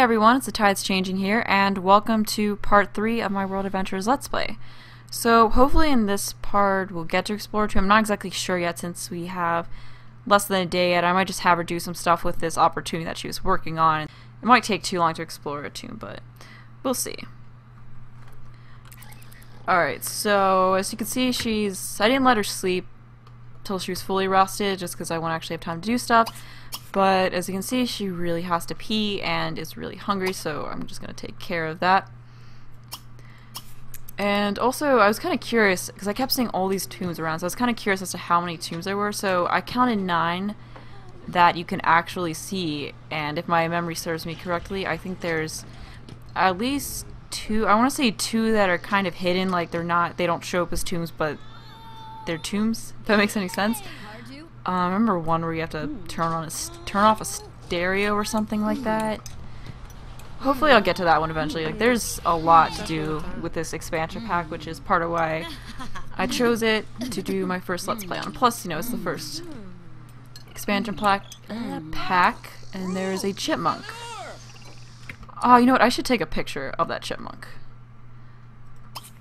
Hey everyone, it's the Tides Changing here, and welcome to part 3 of my World Adventures Let's Play. So hopefully in this part we'll get to Explore 2. I'm not exactly sure yet since we have less than a day yet. I might just have her do some stuff with this opportunity that she was working on. It might take too long to explore a tomb, but we'll see. Alright, so as you can see, I didn't let her sleep till she was fully rested just because I won't actually have time to do stuff. But as you can see, she really has to pee and is really hungry, so I'm just going to take care of that. And also, I was kind of curious, because I kept seeing all these tombs around, so I was kind of curious as to how many tombs there were. So I counted 9 that you can actually see, and if my memory serves me correctly, I think there's at least 2, I want to say 2 that are kind of hidden, like they don't show up as tombs, but they're tombs, if that makes any sense. I remember one where you have to turn off a stereo or something like that. Hopefully I'll get to that one eventually. Like, there's a lot to do with this expansion pack, which is part of why I chose it to do my first Let's Play on. Plus, you know, it's the first expansion pack, and there's a chipmunk. Oh, you know what? I should take a picture of that chipmunk.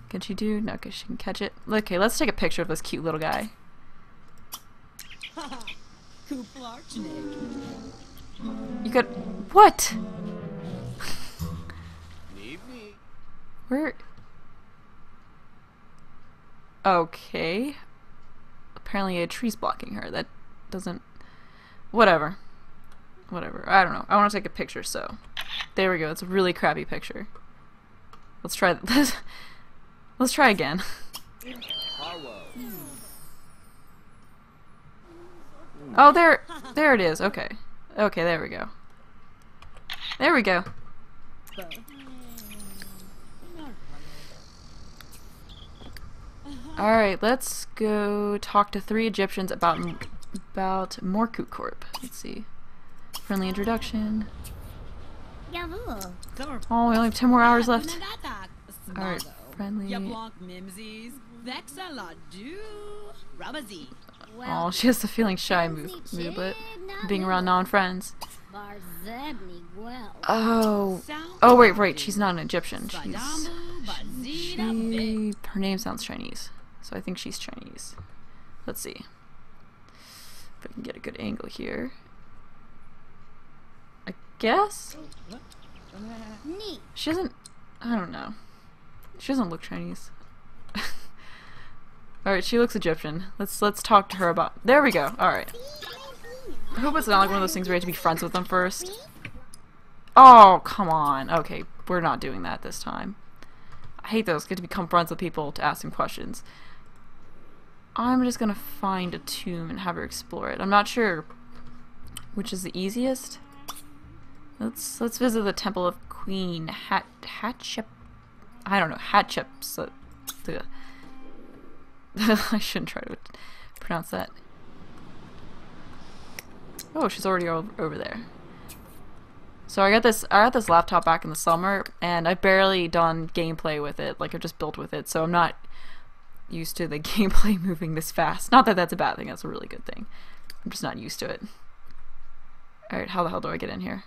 Can she do? No, because she can catch it. Okay, let's take a picture of this cute little guy. You got what? Where? Okay. Apparently a tree's blocking her. That doesn't. Whatever. I don't know. I want to take a picture. So, there we go. It's a really crappy picture. Let's try. Let's try again. Oh, there it is. Okay, there we go. Alright, let's go talk to 3 Egyptians about Morku Corp. Let's see. Friendly introduction. Oh, we only have 10 more hours left. Alright, friendly. Oh, she has the feeling shy moodlet, being around non-friends. Oh, wait, she's not an Egyptian. Her name sounds Chinese, so I think she's Chinese. Let's see if I can get a good angle here. I guess? She doesn't, I don't know. She doesn't look Chinese. Alright, she looks Egyptian. Let's talk to her about. There we go. Alright. I hope it's not like one of those things where you have to be friends with them first. Oh, come on. Okay, we're not doing that this time. I hate those. Get to become friends with people to ask them questions. I'm just gonna find a tomb and have her explore it. I'm not sure which is the easiest. Let's visit the Temple of Queen Hatshepsut. I shouldn't try to pronounce that. Oh, she's already over there. So I got this laptop back in the summer, and I've barely done gameplay with it. Like, I've just built with it, so I'm not used to the gameplay moving this fast. Not that that's a bad thing, that's a really good thing. I'm just not used to it. Alright, how the hell do I get in here?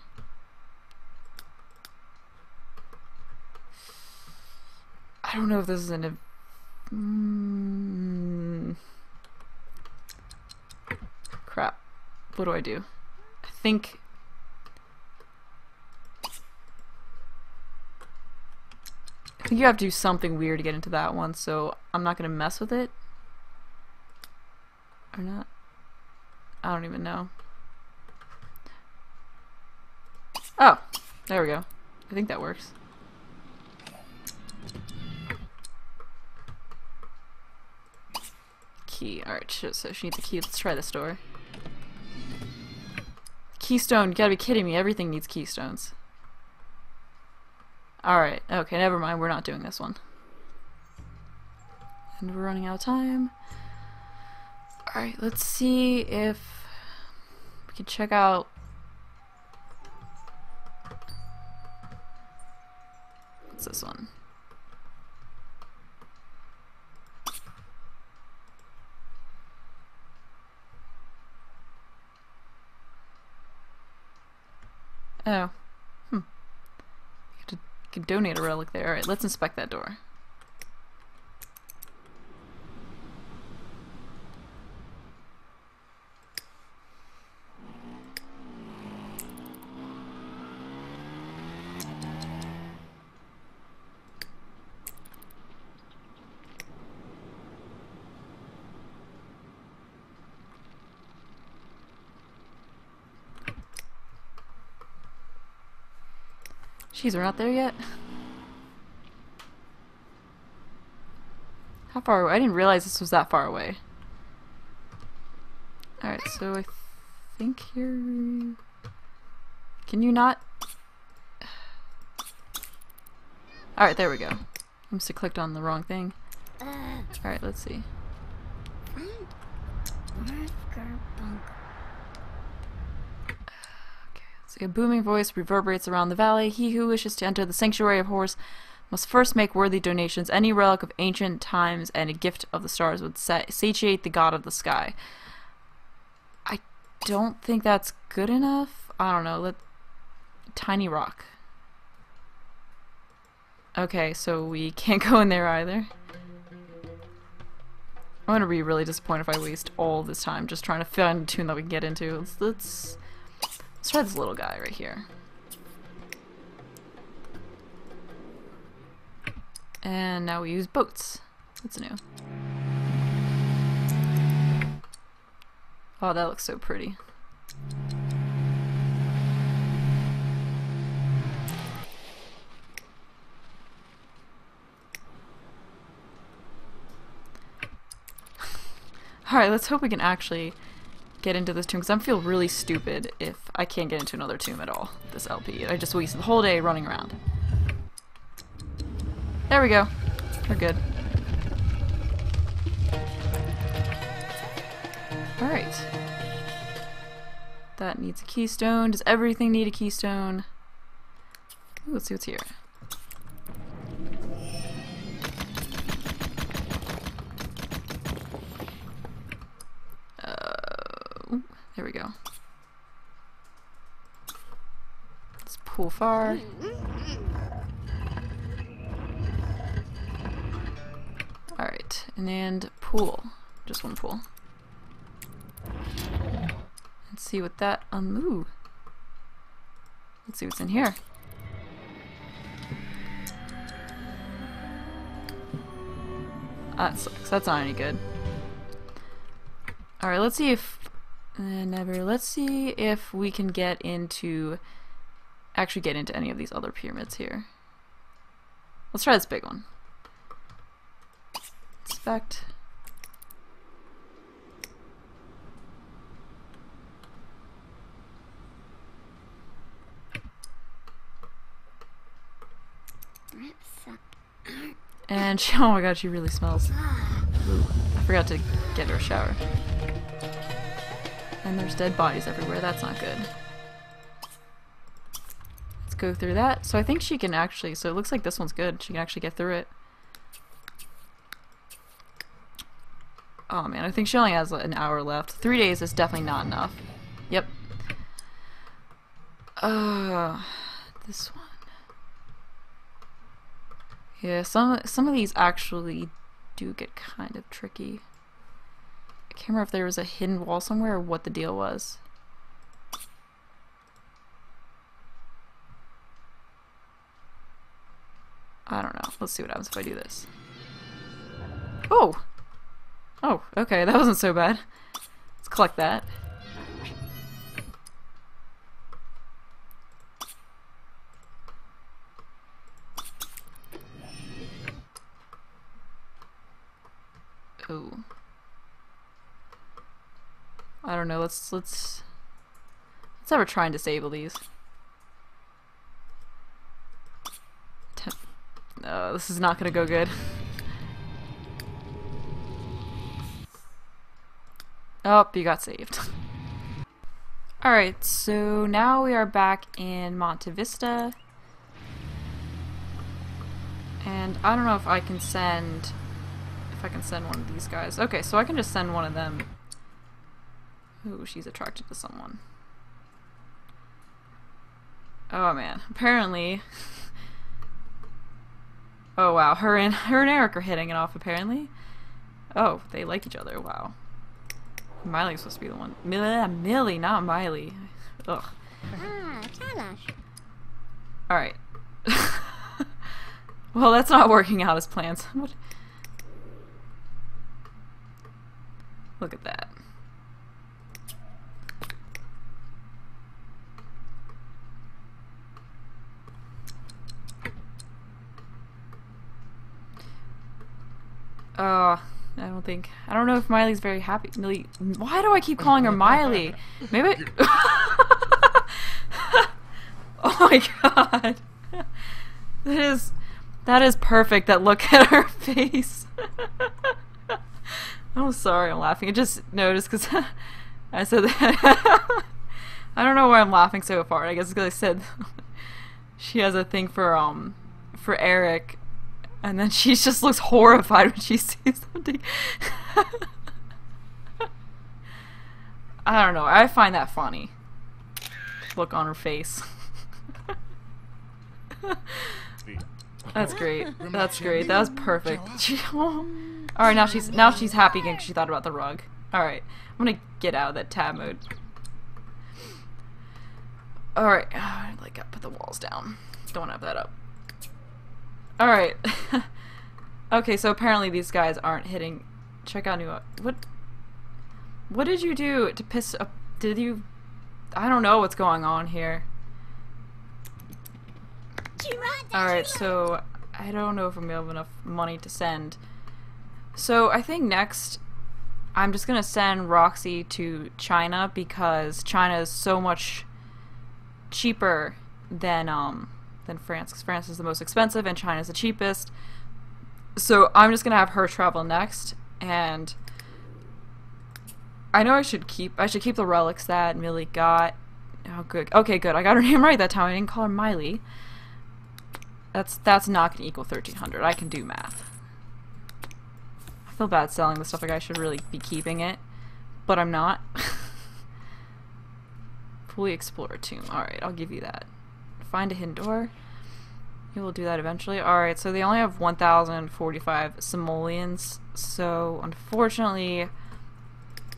I don't know if this is an... Crap. What do? I think... you have to do something weird to get into that one, so I'm not gonna mess with it. Or not. I don't even know. Oh! There we go. I think that works. Alright, so she needs a key. Let's try this door. Keystone, you gotta be kidding me. Everything needs keystones. Alright, okay, never mind. We're not doing this one. And we're running out of time. Alright, let's see if we can check out... What's this one? could donate a relic there. Alright, let's inspect that door. Jeez, we're not there yet? How far away? I didn't realize this was that far away. Alright, so I think here... Can you not? Alright, there we go. I must have clicked on the wrong thing. Alright, let's see. A booming voice reverberates around the valley. He who wishes to enter the sanctuary of Horus must first make worthy donations. Any relic of ancient times and a gift of the stars would satiate the god of the sky. I don't think that's good enough. I don't know. Tiny rock. Okay, so we can't go in there either. I'm gonna be really disappointed if I waste all this time just trying to find a tune that we can get into. Let's try this little guy right here. And now we use boats. That's new. Oh, that looks so pretty. Alright, let's hope we can actually get into this tomb, because I feel really stupid if I can't get into another tomb at all, this LP. I just wasted the whole day running around. There we go. We're good. Alright. That needs a keystone. Does everything need a keystone? Ooh, let's see what's here. There we go. Let's pull far. Alright, and then pull. Just one pull. Let's see what that ooh. Let's see what's in here. That sucks. That's not any good. Alright, let's see if let's see if we can actually get into any of these other pyramids here. Let's try this big one. Inspect. And she, oh my god, she really smells. I forgot to get her a shower. And there's dead bodies everywhere. That's not good. Let's go through that. So I think she can actually... So it looks like this one's good. She can actually get through it. Oh man, I think she only has an hour left. 3 days is definitely not enough. Yep. This one. Yeah, some of these actually do get kind of tricky. I can't remember if there was a hidden wall somewhere or what the deal was. I don't know. Let's see what happens if I do this. Oh! Oh, okay, that wasn't so bad. Let's collect that. Oh. I don't know, let's ever try and disable these. No, this is not gonna go good. Oh, you got saved. Alright, so now we are back in Monte Vista. And I don't know if I can send... If I can send one of these guys. Okay, so I can just send one of them. Ooh, she's attracted to someone. Oh man, apparently Oh wow, her and Eric are hitting it off apparently. Oh, they like each other. Wow. Miley's supposed to be the one. Millie, not Miley. Ugh. All right. Well, that's not working out as planned. Look at that. I don't know if Miley's very happy. Millie, why do I keep calling her Miley? Maybe. Oh my god. That is perfect. That look at her face. I'm sorry, I'm laughing. I just noticed because I said that. I don't know why I'm laughing so hard. I guess because I said she has a thing for Eric. And then she just looks horrified when she sees something. I don't know. I find that funny. Look on her face. That's great. That's great. That was perfect. Alright, now she's happy again because she thought about the rug. Alright. I'm gonna get out of that tab mode. Alright. Like, I put the walls down. Don't have that up. Alright. Okay, so apparently these guys aren't hitting. Check out new. What did you do to piss up? Did you? I don't know what's going on here. Alright, so I don't know if I'm gonna have enough money to send. So I think next I'm just gonna send Roxy to China because China is so much cheaper than France, because France is the most expensive and China's the cheapest. So I'm just gonna have her travel next, and I know I should keep the relics that Millie got. Oh good, okay good, I got her name right that time. I didn't call her Miley. That's not gonna equal 1300. I can do math. I feel bad selling the stuff, like I should really be keeping it, but I'm not. Fully explore tomb. Alright, I'll give you that. Find a hidden door. You will do that eventually. Alright, so they only have 1,045 simoleons, so unfortunately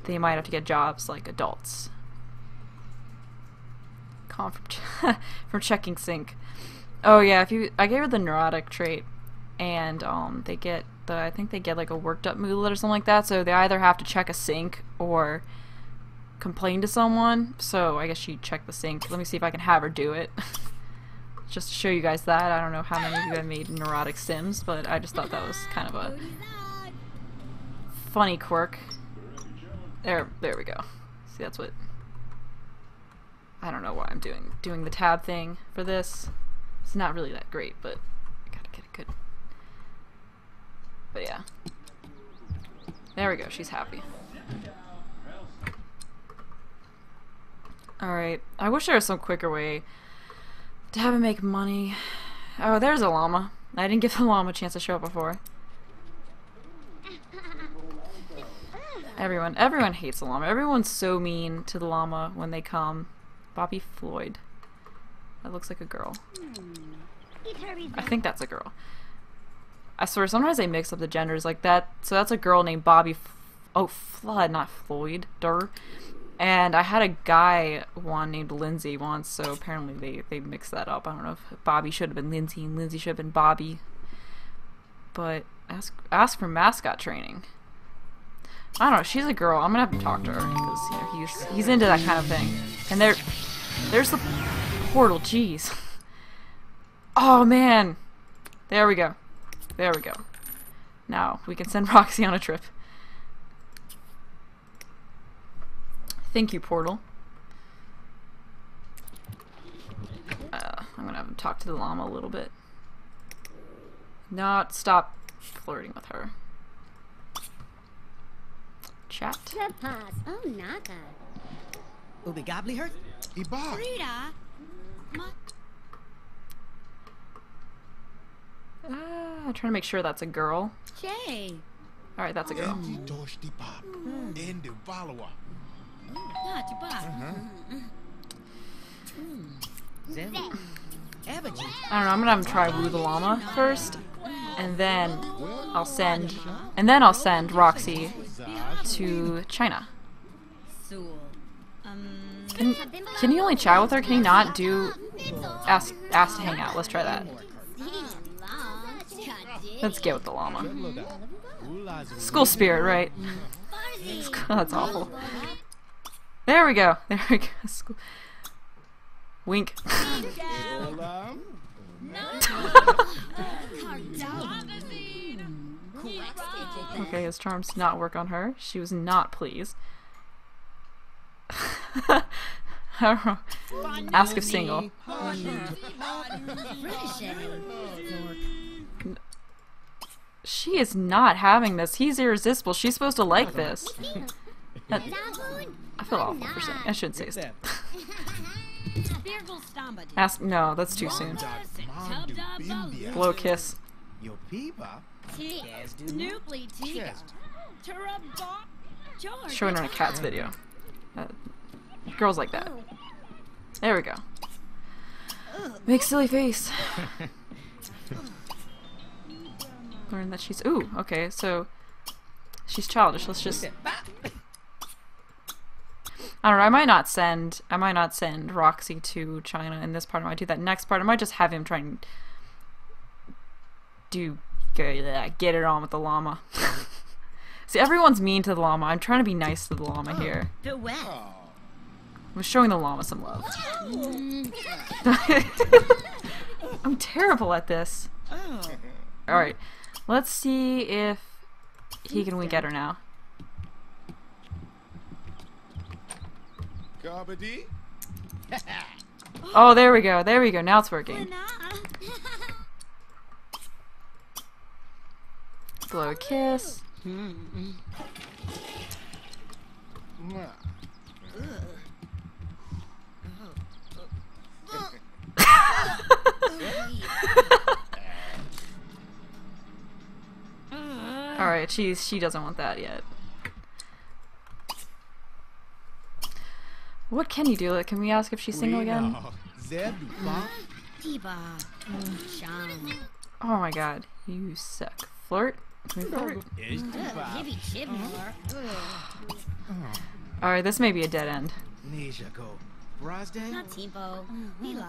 they might have to get jobs like adults. From checking sink. Oh yeah, I gave her the neurotic trait, and they get I think they get like a worked up moodlet or something like that, so they either have to check a sink or complain to someone. So I guess she checked the sink. Let me see if I can have her do it. Just to show you guys that. I don't know how many of you have made neurotic sims, but I just thought that was kind of a funny quirk. There we go. See, that's what... I don't know why I'm doing the tab thing for this. It's not really that great, but I gotta get a good... But yeah. There we go, she's happy. Alright, I wish there was some quicker way to have him make money. Oh, there's a llama. I didn't give the llama a chance to show up before. Everyone hates the llama. Everyone's so mean to the llama when they come. Bobby Floyd. That looks like a girl. I think that's a girl. I swear, sometimes they mix up the genders like that. So that's a girl named Bobby Flood, not Floyd. Durr. And I had a guy one named Lindsay once, so apparently they mixed that up. I don't know if Bobby should have been Lindsay and Lindsay should have been Bobby. But ask for mascot training. I don't know, she's a girl. I'm gonna have to talk to her because you know, he's into that kind of thing. And there's the portal. Jeez. Oh man. There we go. There we go. Now we can send Roxy on a trip. Thank you, portal. I'm gonna have to talk to the llama a little bit. Not stop flirting with her. Chat. I'm trying to make sure that's a girl. Alright, that's a girl. I don't know, I'm gonna have him try Woo the Llama first. and then I'll send Roxy to China. Can you only chat with her? Can you not do ask to hang out? Let's try that. Let's get with the llama. School spirit, right? That's awful. There we go. There we go. School. Wink. Okay, his charms did not work on her. She was not pleased. I don't know. Ask if single. She is not having this. He's irresistible. She's supposed to like this. That, I feel awful for saying. I should say stuff. Ask. No, that's too soon. Blow kiss. Showing her a cat's video. Girls like that. There we go. Make silly face. Learn that she's. Ooh, okay, so she's childish. Let's just. I don't know. I might not send Roxy to China in this part. I might do that next part. I might just have him try and do get it on with the llama. See, everyone's mean to the llama. I'm trying to be nice to the llama here. I'm showing the llama some love. I'm terrible at this. Alright, let's see if he can wink at her now. Oh, there we go, there we go. Now it's working. Blow a kiss. Alright, she doesn't want that yet. What can you do? Can we ask if she's single again? Oh my god, you suck. Flirt? Can we flirt? Alright, this may be a dead end.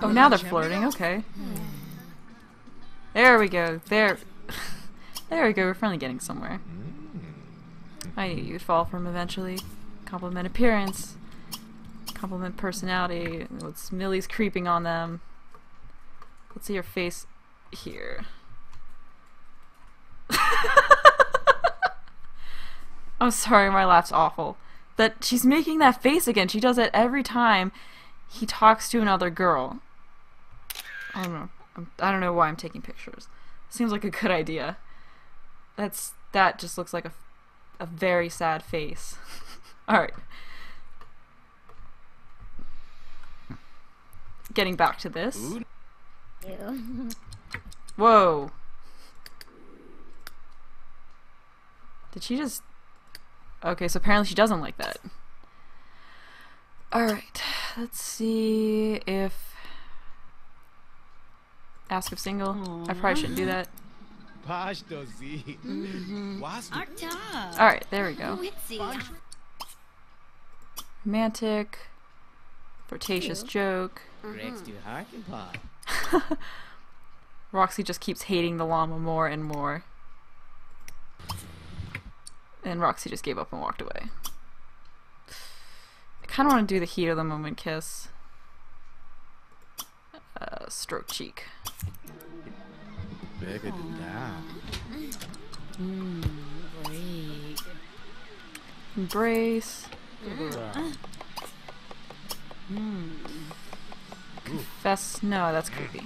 Oh, now they're flirting, okay. There we go, there. There we go, we're finally getting somewhere. I knew you'd fall for him eventually. Compliment appearance. Compliment personality. It's Millie's creeping on them. Let's see your face here. I'm sorry, my laugh's awful. That she's making that face again. She does it every time he talks to another girl. I don't know. I don't know why I'm taking pictures. Seems like a good idea. That just looks like a very sad face. Alright. Getting back to this. Whoa. Did she just... Okay, so apparently she doesn't like that. Alright. Let's see if... Ask if single. Aww. I probably shouldn't do that. Alright, there we go. Romantic, flirtatious joke. Roxy just keeps hating the llama more and more. And Roxy just gave up and walked away. I kind of want to do the heat of the moment kiss. Stroke cheek. Bigger than that. Embrace. Confess. No, that's creepy.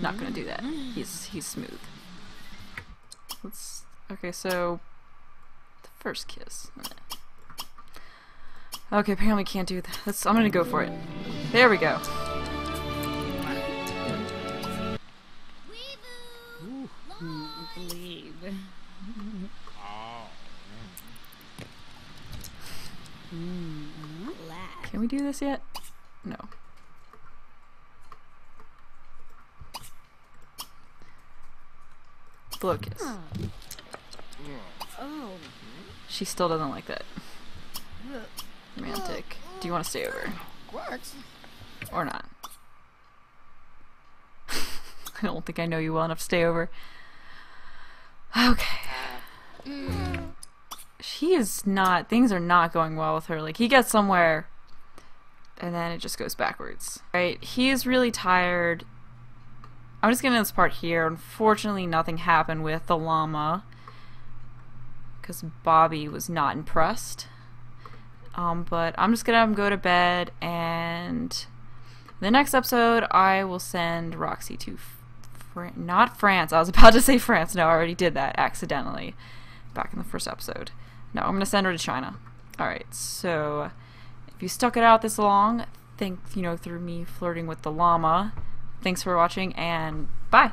Not gonna do that. He's smooth. Let's. Okay, so the first kiss. Okay, apparently can't do that. I'm gonna go for it. There we go. Can we do this yet? No. Focus. She still doesn't like that. Romantic. Do you want to stay over? Or not? I don't think I know you well enough to stay over. Okay. She is not... Things are not going well with her. Like, he gets somewhere, and then it just goes backwards. Right? He is really tired. I'm just gonna end this part here. Unfortunately, nothing happened with the llama, because Bobby was not impressed. But I'm just gonna have him go to bed, and the next episode I will send Roxy to not France. I was about to say France. No, I already did that accidentally back in the first episode. No, I'm gonna send her to China. Alright, so if you stuck it out this long, think, you know, through me flirting with the llama. Thanks for watching, and bye!